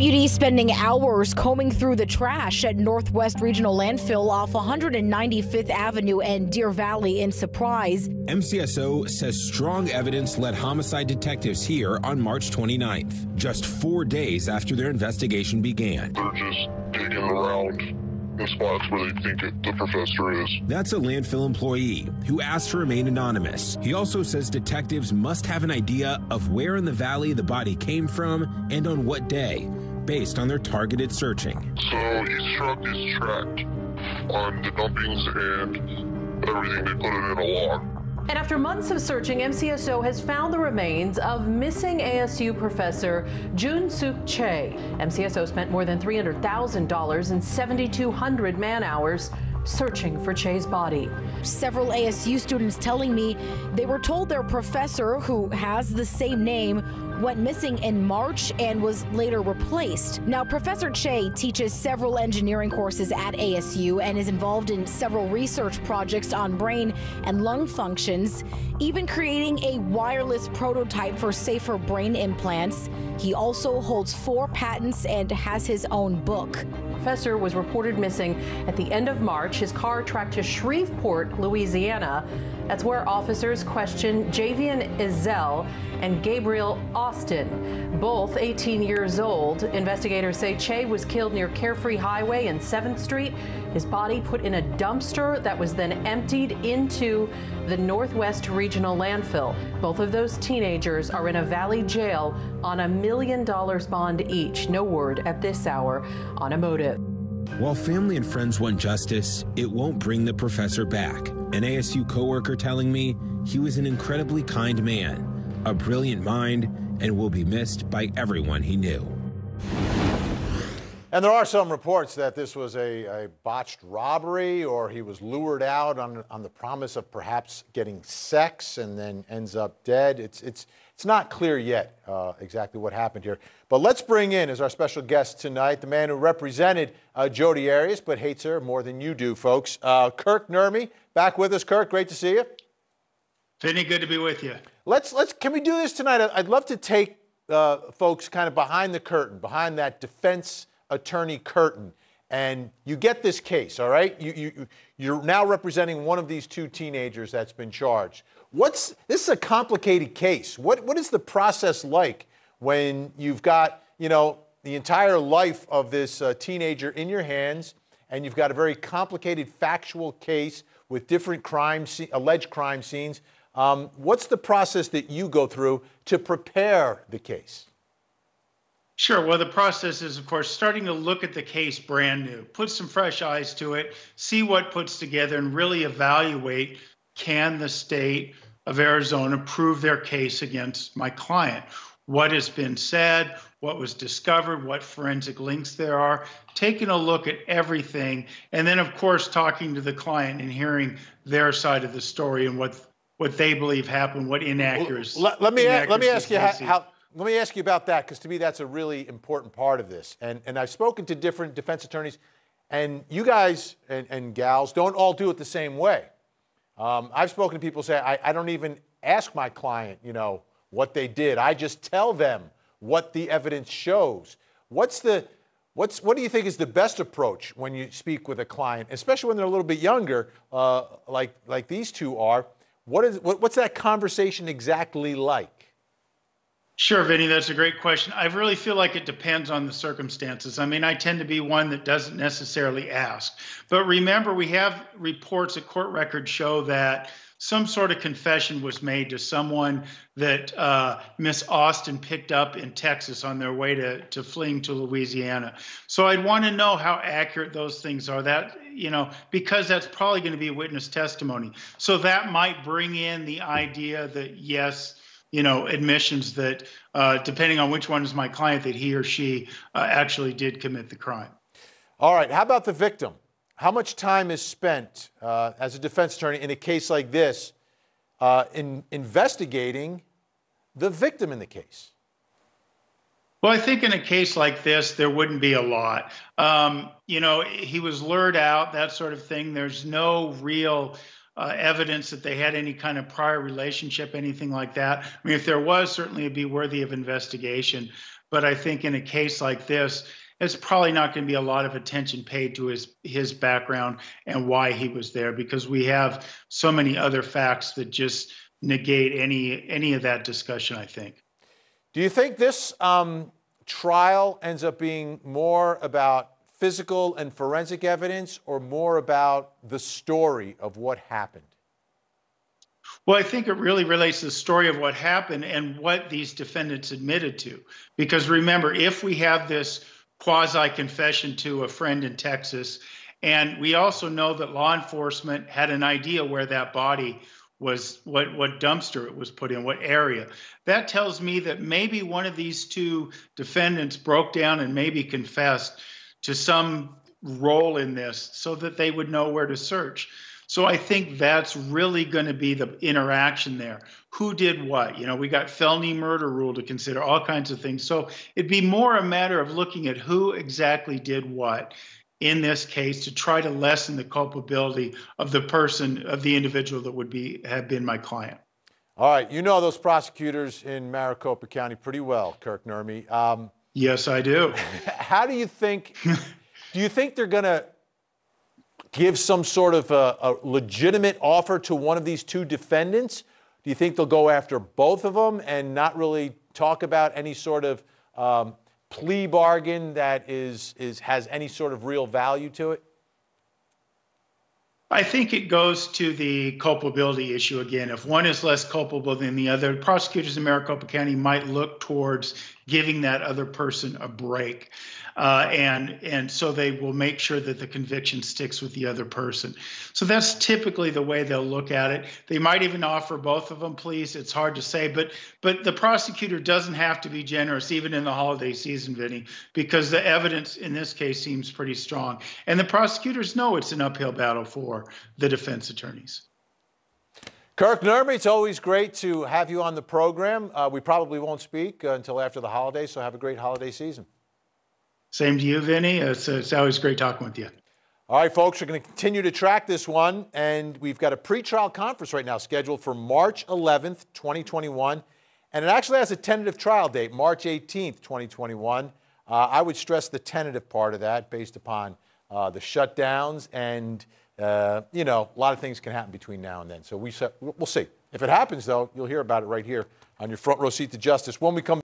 Deputies spending hours combing through the trash at Northwest Regional Landfill off 195th Avenue and Deer Valley in Surprise. MCSO says strong evidence led homicide detectives here on March 29th, just 4 days after their investigation began. They're just digging around the spots where they think the professor is. That's a landfill employee who asked to remain anonymous. He also says detectives must have an idea of where in the valley the body came from and on what day, based on their targeted searching. So each truck is tracked on the dumpings and everything. They put it in a log. And after months of searching, MCSO has found the remains of missing ASU professor Junseok Chae. MCSO spent more than $300,000 and 7,200 man-hours searching for Chae's body. Several ASU students telling me they were told their professor, who has the same name, went missing in March and was later replaced. Now, Professor Chae teaches several engineering courses at ASU and is involved in several research projects on brain and lung functions, even creating a wireless prototype for safer brain implants. He also holds 4 patents and has his own book. The professor was reported missing at the end of March. His car tracked to Shreveport, Louisiana. That's where officers questioned Javian Izzell and Gabriel Austin, both 18 years old. Investigators say Chae was killed near Carefree Highway and 7th Street. His body put in a dumpster that was then emptied into the Northwest Regional Landfill. Both of those teenagers are in a valley jail on $1 million bond each. No word at this hour on a motive. While family and friends want justice, it won't bring the professor back. An ASU coworker telling me he was an incredibly kind man, a brilliant mind, and will be missed by everyone he knew. And there are some reports that this was a botched robbery, or he was lured out on the promise of perhaps getting sex and then ends up dead. It's not clear yet exactly what happened here. But let's bring in as our special guest tonight the man who represented Jodi Arias, but hates her more than you do, folks. Kirk Nurmi, back with us. Kirk, great to see you. Vinny, good to be with you. Can we do this tonight? I'd love to take folks kind of behind the curtain, behind that defense attorney curtain, and you get this case, all right? You're now representing one of these 2 teenagers that's been charged. This is a complicated case. What is the process like when you've got, you know, the entire life of this teenager in your hands, and you've got a very complicated factual case with different alleged crime scenes? What's the process that you go through to prepare the case? Sure. Well, the process is, of course, starting to look at the case brand new, put some fresh eyes to it, see what puts together, and really evaluate, can the state of Arizona prove their case against my client? What has been said, what was discovered, what forensic links there are, taking a look at everything, and then, of course, talking to the client and hearing their side of the story and what they believe happened, what inaccuracies. Well, let me ask you how. Let me ask you about that, because to me that's a really important part of this. And I've spoken to different defense attorneys, and you guys and gals don't all do it the same way. I've spoken to people who say, I don't even ask my client, you know, what they did. I just tell them what the evidence shows. What do you think is the best approach when you speak with a client, especially when they're a little bit younger, like these 2 are? What's that conversation exactly like? Sure, Vinny, that's a great question. I really feel like it depends on the circumstances. I mean, I tend to be one that doesn't necessarily ask. But remember, we have reports that court records show that some sort of confession was made to someone that Miss Austin picked up in Texas on their way to fleeing to Louisiana. So I'd want to know how accurate those things are. That, you know, because that's probably going to be witness testimony. So that might bring in the idea that, yes, you know, admissions that, depending on which one is my client, that he or she actually did commit the crime. All right. How about the victim? How much time is spent as a defense attorney in a case like this in investigating the victim in the case? Well, I think in a case like this, there wouldn't be a lot. You know, he was lured out, that sort of thing. There's no real evidence that they had any kind of prior relationship, anything like that. I mean, if there was, certainly it'd be worthy of investigation. But I think in a case like this, it's probably not going to be a lot of attention paid to his background and why he was there, because we have so many other facts that just negate any of that discussion, I think. Do you think this trial ends up being more about physical and forensic evidence or more about the story of what happened? Well, I think it really relates to the story of what happened and what these defendants admitted to. Because remember, if we have this quasi-confession to a friend in Texas, and we also know that law enforcement had an idea where that body was, what dumpster it was put in, what area. That tells me that maybe one of these two defendants broke down and maybe confessed to some role in this so that they would know where to search. So I think that's really going to be the interaction there. Who did what? You know, we got felony murder rule to consider, all kinds of things. So it'd be more a matter of looking at who exactly did what in this case to try to lessen the culpability of the person, of the individual that would be, have been my client. All right. You know those prosecutors in Maricopa County pretty well, Kirk Nurmi. Yes, I do. How do you think, do you think they're going to give some sort of a legitimate offer to one of these two defendants? Do you think they'll go after both of them and not really talk about any sort of plea bargain that has any sort of real value to it? I think it goes to the culpability issue again. If one is less culpable than the other, prosecutors in Maricopa County might look towards giving that other person a break. And so they will make sure that the conviction sticks with the other person. So that's typically the way they'll look at it. They might even offer both of them pleas. It's hard to say, but the prosecutor doesn't have to be generous, even in the holiday season, Vinny, because the evidence in this case seems pretty strong. And the prosecutors know it's an uphill battle for the defense attorneys. Kirk Nurmi, it's always great to have you on the program. We probably won't speak until after the holidays, so have a great holiday season. Same to you, Vinny. It's always great talking with you. All right, folks, we're going to continue to track this one, and we've got a pretrial conference right now scheduled for March 11th, 2021, and it actually has a tentative trial date, March 18th, 2021. I would stress the tentative part of that based upon the shutdowns and you know, a lot of things can happen between now and then. So we'll see. If it happens, though, you'll hear about it right here on your front row seat to justice when we come